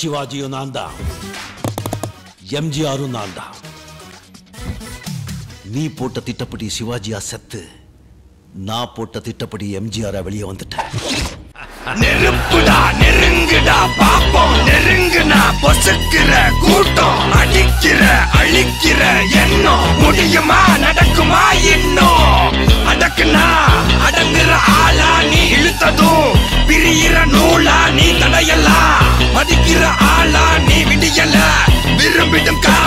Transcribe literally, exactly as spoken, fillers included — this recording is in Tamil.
ಶಿವಾಜಿಯು ನಾಂದ, எம்ஜிஆரு நான்டா. நீ போட்ட திட்டப்படி சிவாஜியா செத்து, நான் போட்ட திட்டப்படி எம்ஜிஆரா வெளியே வந்துட்டேன். நெருப்புடா நெருங்குடா பாப்போம், நெருங்குனா பொசுக்கிற கூட்டம், அடிக்கிற அழிக்கிற எண்ணம், முடியுமா நடக்குமா இன்னும், அடக்குனா அடங்குற ஆளா நீ இழுத்ததும், பிரியிற நூலா நீ தடையலா, மதிக்கிற ஆளா நீ விடியல. We're a bit of.